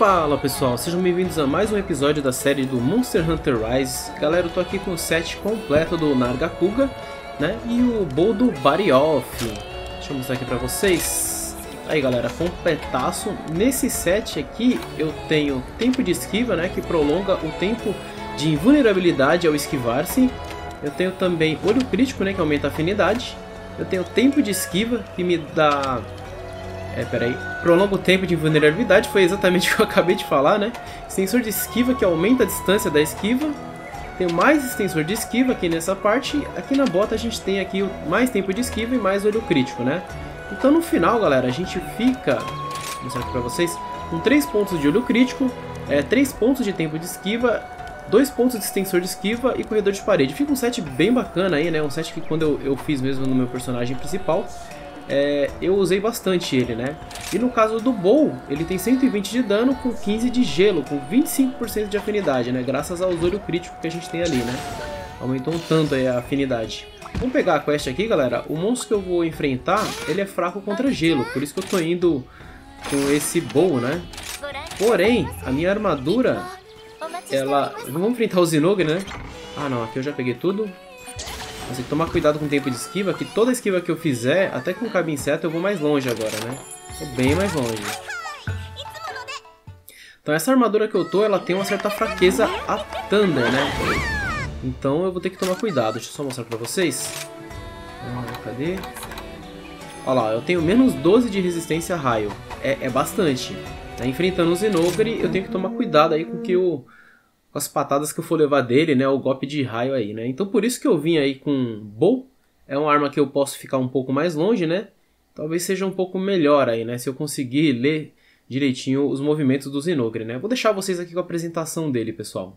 Fala pessoal, sejam bem-vindos a mais um episódio da série do Monster Hunter Rise. Galera, eu tô aqui com o set completo do Nargacuga, né? E o bowl do Barioth. Deixa eu mostrar aqui pra vocês. Aí galera, completaço. Nesse set aqui eu tenho tempo de esquiva, né? Que prolonga o tempo de invulnerabilidade ao esquivar-se. Eu tenho também olho crítico, né? Que aumenta a afinidade. Eu tenho tempo de esquiva que me dá... peraí. Prolonga o tempo de invulnerabilidade, foi exatamente o que eu acabei de falar, né? Extensor de esquiva que aumenta a distância da esquiva. Tem mais extensor de esquiva aqui nessa parte. Aqui na bota a gente tem aqui mais tempo de esquiva e mais olho crítico, né? Então no final, galera, a gente fica... Vou mostrar aqui pra vocês. Com 3 pontos de olho crítico, 3 pontos de tempo de esquiva, 2 pontos de extensor de esquiva e corredor de parede. Fica um set bem bacana aí, né? Um set que quando eu fiz mesmo no meu personagem principal... eu usei bastante ele, né? E no caso do bowl, ele tem 120 de dano com 15 de gelo, com 25% de afinidade, né? Graças ao olho crítico que a gente tem ali, né? Aumentou um tanto aí a afinidade. Vamos pegar a quest aqui, galera. O monstro que eu vou enfrentar, ele é fraco contra gelo, por isso que eu tô indo com esse bowl, né? Porém, a minha armadura, ela... Vamos enfrentar o Zinogre, né? Ah, não, aqui eu já peguei tudo. Mas tem que tomar cuidado com o tempo de esquiva, que toda esquiva que eu fizer, até com o cabo inseto, eu vou mais longe agora, né? Vou bem mais longe. Então essa armadura que eu tô, ela tem uma certa fraqueza a Thunder, né? Então eu vou ter que tomar cuidado. Deixa eu só mostrar pra vocês. Cadê? Olha lá, eu tenho menos 12 de resistência a raio. É bastante. Tá enfrentando o Zinogre, eu tenho que tomar cuidado aí com que o... com as patadas que eu for levar dele, né, o golpe de raio aí, né. Então por isso que eu vim aí com bow, é uma arma que eu posso ficar um pouco mais longe, né, talvez seja um pouco melhor aí, né, se eu conseguir ler direitinho os movimentos do Zinogre, né. Vou deixar vocês aqui com a apresentação dele, pessoal.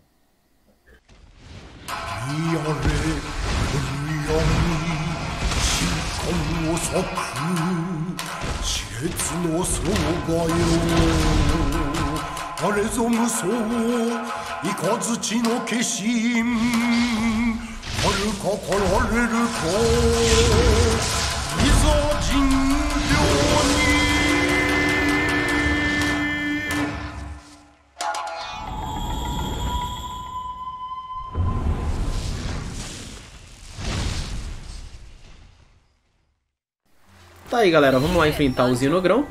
Tá aí, galera, vamos lá enfrentar o Zinogrão,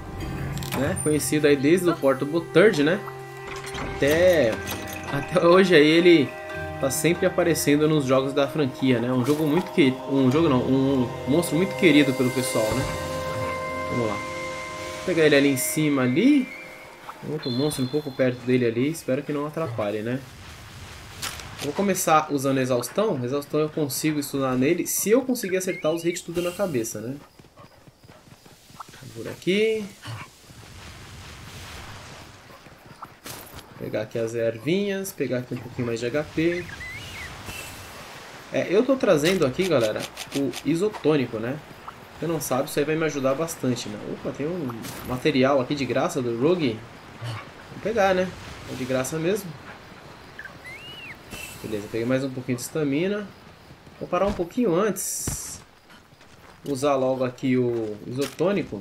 né? Conhecido aí desde o Porto Botard, né? Até hoje aí ele tá sempre aparecendo nos jogos da franquia, né? Um jogo muito querido, um monstro muito querido pelo pessoal, né? Vamos lá. Vou pegar ele ali em cima ali. Outro monstro um pouco perto dele ali, espero que não atrapalhe, né? Vou começar usando exaustão. Exaustão eu consigo estudar nele se eu conseguir acertar os hits tudo na cabeça, né? Por aqui. Pegar aqui as ervinhas, pegar aqui um pouquinho mais de HP. Eu tô trazendo aqui, galera, o isotônico, né? Quem não sabe, isso aí vai me ajudar bastante, né? Opa, tem um material aqui de graça do Rogue. Vamos pegar, né? É de graça mesmo. Beleza, peguei mais um pouquinho de estamina. Vou parar um pouquinho antes. Usar logo aqui o isotônico.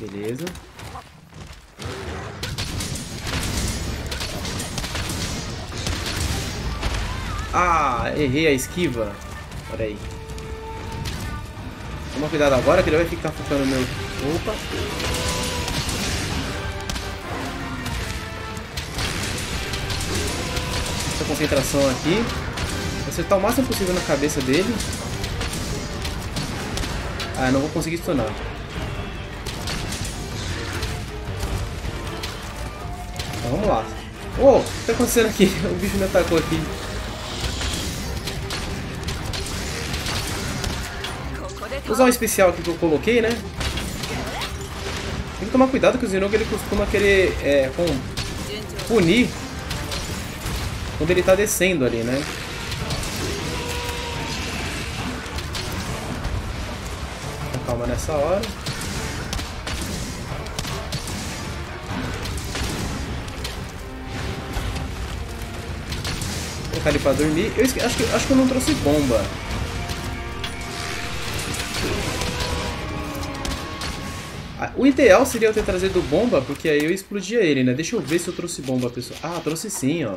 Beleza. Ah, errei a esquiva. Pera aí. Toma cuidado agora que ele vai ficar focando no meu... Opa. Essa concentração aqui. Vou acertar o máximo possível na cabeça dele. Ah, não vou conseguir stunar. Então vamos lá. Oh, o que tá acontecendo aqui? O bicho me atacou aqui. Vou usar um especial aqui que eu coloquei, né? Tem que tomar cuidado que o Zinogre, ele costuma querer punir quando ele tá descendo ali, né? Calma nessa hora. Vou colocar ele pra dormir. Eu acho que eu não trouxe bomba. O ideal seria eu ter trazido bomba, porque aí eu explodia ele, né? Deixa eu ver se eu trouxe bomba, pessoal. Ah, trouxe sim, ó.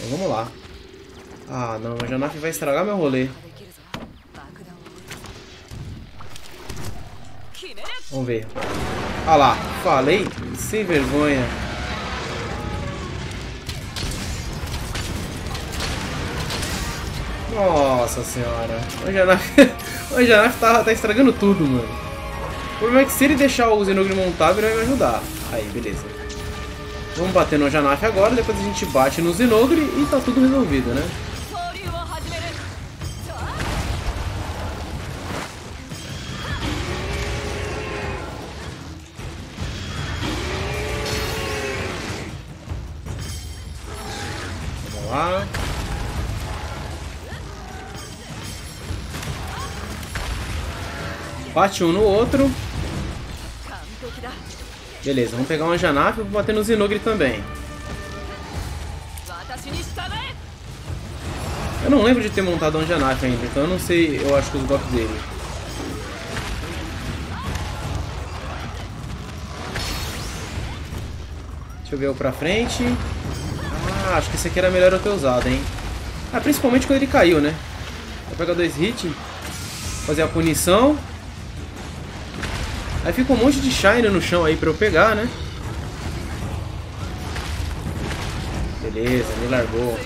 Então vamos lá. Ah, não. O Anjanath vai estragar meu rolê. Vamos ver. Ah lá. Falei sem vergonha. Nossa senhora. O Anjanath tá estragando tudo, mano. O problema é que se ele deixar o Zinogre montável, ele vai me ajudar. Aí, beleza. Vamos bater no Anjanath agora, depois a gente bate no Zinogre e tá tudo resolvido, né? Vamos lá. Bate um no outro. Beleza, vamos pegar um Anjanath e vou bater no Zinogre também. Eu não lembro de ter montado um Anjanath ainda, então eu não sei, eu acho que os golpes dele. Deixa eu ver o pra frente. Ah, acho que esse aqui era melhor eu ter usado, hein? Ah, principalmente quando ele caiu, né? Vou pegar dois hits, fazer a punição. Aí fica um monte de Shine no chão aí pra eu pegar, né? Beleza, me largou.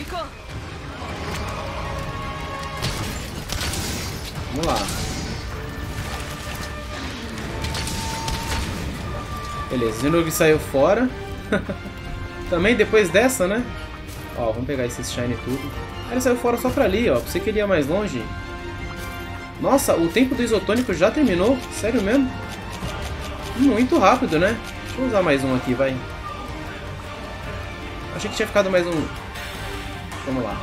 Vamos lá. Beleza, o Zinogre saiu fora. Também depois dessa, né? Ó, vamos pegar esses Shine tudo. Aí ele saiu fora só pra ali, ó. Pensei que ele ia mais longe. Nossa, o tempo do isotônico já terminou? Sério mesmo? Muito rápido, né? Vou usar mais um aqui, vai. Achei que tinha ficado mais um. Vamos lá.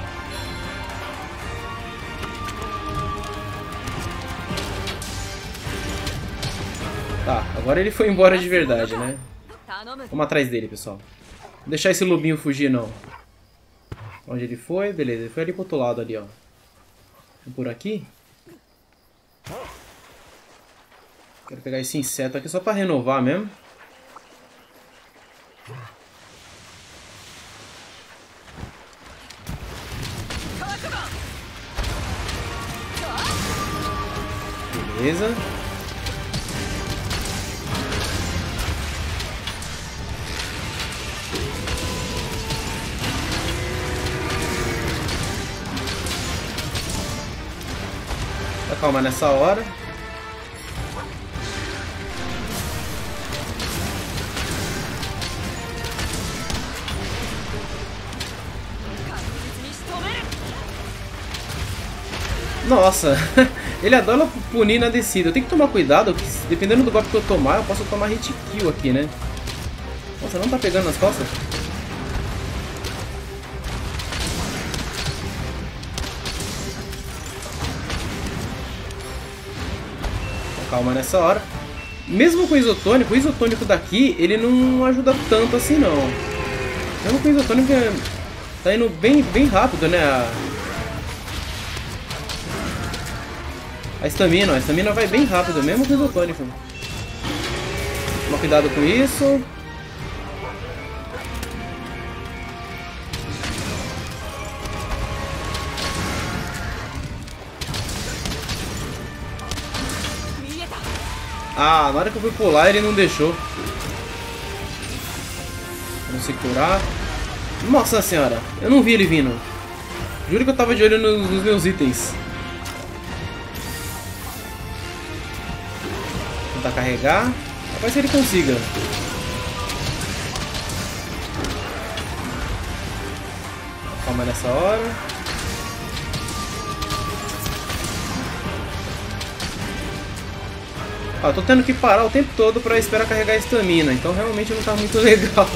Tá, agora ele foi embora de verdade, né? Vamos atrás dele, pessoal. Não deixar esse lobinho fugir, não. Onde ele foi? Beleza, ele foi ali pro outro lado, ali, ó. Por aqui. Quero pegar esse inseto aqui só pra renovar mesmo. Beleza. Tá calma nessa hora. Nossa, ele adora punir na descida. Eu tenho que tomar cuidado, porque dependendo do golpe que eu tomar, eu posso tomar hit kill aqui, né? Nossa, não tá pegando nas costas? Calma nessa hora. Mesmo com o isotônico daqui, ele não ajuda tanto assim, não. Mesmo com o isotônico, tá indo bem rápido, né? A estamina vai bem rápido, mesmo com o isotônico. Toma cuidado com isso. Ah, na hora que eu fui pular ele não deixou. Vamos se curar. Nossa senhora, eu não vi ele vindo. Juro que eu tava de olho nos meus itens. Tentar carregar, talvez ele consiga. Calma nessa hora. Ah, tô tendo que parar o tempo todo pra esperar carregar a estamina, então realmente não tá muito legal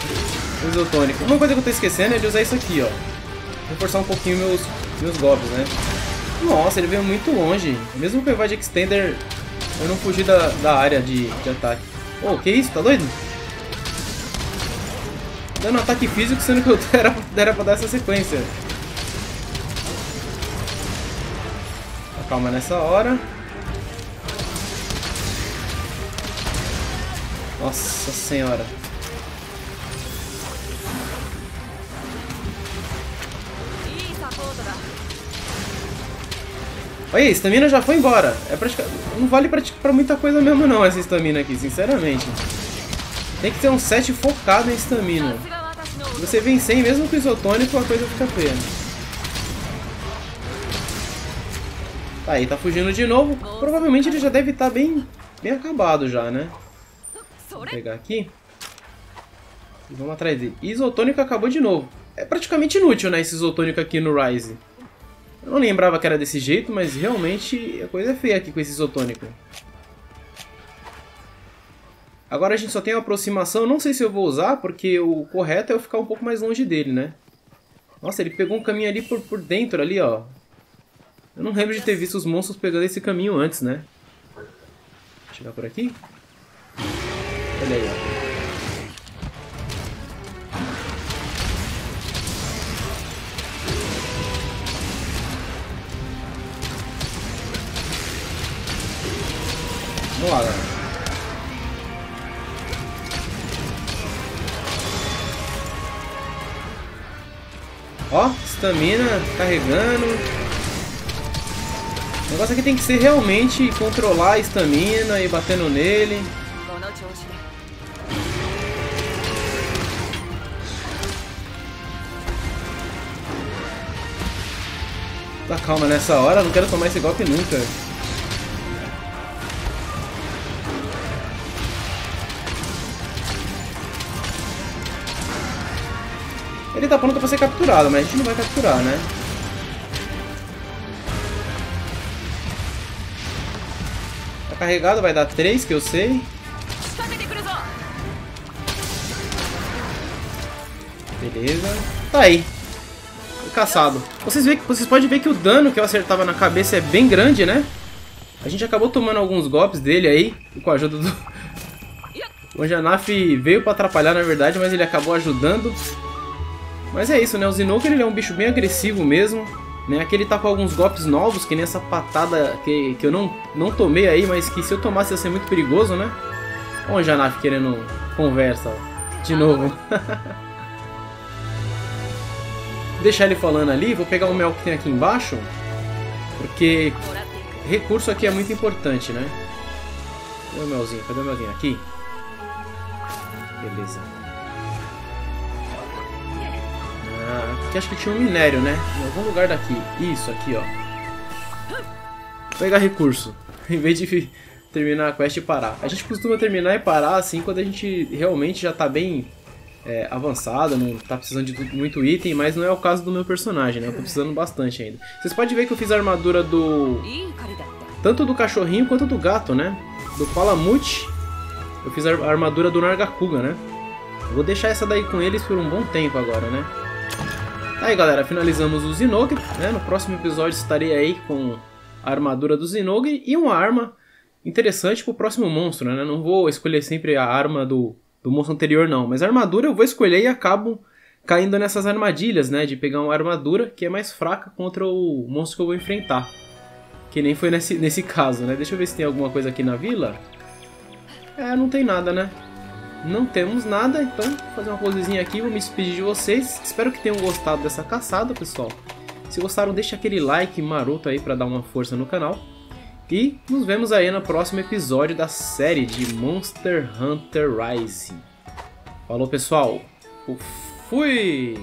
o isotônico. Uma coisa que eu tô esquecendo é de usar isso aqui, ó. Reforçar um pouquinho meus golpes, né? Nossa, ele veio muito longe. Mesmo que eu invade Extender, eu não fugi da área de ataque. Oh, que isso? Tá doido? Dando ataque físico, sendo que eu era pra dar essa sequência. Calma nessa hora. Nossa senhora. Olha, a estamina já foi embora. É não vale pra muita coisa mesmo não essa estamina aqui, sinceramente. Tem que ter um set focado em estamina. Se você vencer mesmo com isotônico, a coisa fica feia. Tá aí, tá fugindo de novo. Provavelmente ele já deve estar bem acabado já, né? Vou pegar aqui. E vamos atrás dele. Isotônico acabou de novo. É praticamente inútil, né, esse isotônico aqui no Rise. Eu não lembrava que era desse jeito, mas realmente a coisa é feia aqui com esse isotônico. Agora a gente só tem uma aproximação, não sei se eu vou usar, porque o correto é eu ficar um pouco mais longe dele, né? Nossa, ele pegou um caminho ali por dentro, ali, ó. Eu não lembro de ter visto os monstros pegando esse caminho antes, né? Vou chegar por aqui. Olha aí, ó. Vamos lá, galera. Ó, estamina carregando. O negócio aqui tem que ser realmente controlar a estamina e batendo nele. Dá calma nessa hora, não quero tomar esse golpe nunca. Ele tá pronto pra ser capturado, mas a gente não vai capturar, né? Tá carregado, vai dar 3, que eu sei. Beleza. Tá aí. Foi caçado. Vocês podem ver que o dano que eu acertava na cabeça é bem grande, né? A gente acabou tomando alguns golpes dele aí, com a ajuda do... O Anjanath veio pra atrapalhar, na verdade, mas ele acabou ajudando. Mas é isso, né? O Zinogre, ele é um bicho bem agressivo mesmo, né? Aqui ele tá com alguns golpes novos, que nem essa patada que eu não tomei aí, mas que se eu tomasse ia ser muito perigoso, né? Olha o Anjanath querendo conversa, ó. De novo. Vou deixar ele falando ali, vou pegar o mel que tem aqui embaixo, porque recurso aqui é muito importante, né? Cadê o melzinho? Cadê o melzinho? Aqui. Beleza. Aqui acho que tinha um minério, né? Em algum lugar daqui. Isso, aqui, ó. Vou pegar recurso. Em vez de terminar a quest e parar. A gente costuma terminar e parar, assim, quando a gente realmente já tá bem avançado. Não tá precisando de muito item, mas não é o caso do meu personagem, né? Eu tô precisando bastante ainda. Vocês podem ver que eu fiz a armadura do... Tanto do cachorrinho quanto do gato, né? Do Palamute. Eu fiz a armadura do Nargacuga, né? Eu vou deixar essa daí com eles por um bom tempo agora, né? Aí galera, finalizamos o Zinogre, né? No próximo episódio estarei aí com a armadura do Zinogre e uma arma interessante pro próximo monstro, né? Não vou escolher sempre a arma do monstro anterior não, mas a armadura eu vou escolher e acabo caindo nessas armadilhas, né? De pegar uma armadura que é mais fraca contra o monstro que eu vou enfrentar. Que nem foi nesse caso, né? Deixa eu ver se tem alguma coisa aqui na vila. É, não tem nada, né? Não temos nada, então vou fazer uma posezinha aqui, vou me despedir de vocês. Espero que tenham gostado dessa caçada, pessoal. Se gostaram, deixa aquele like maroto aí pra dar uma força no canal. E nos vemos aí no próximo episódio da série de Monster Hunter Rise. Falou, pessoal. Fui!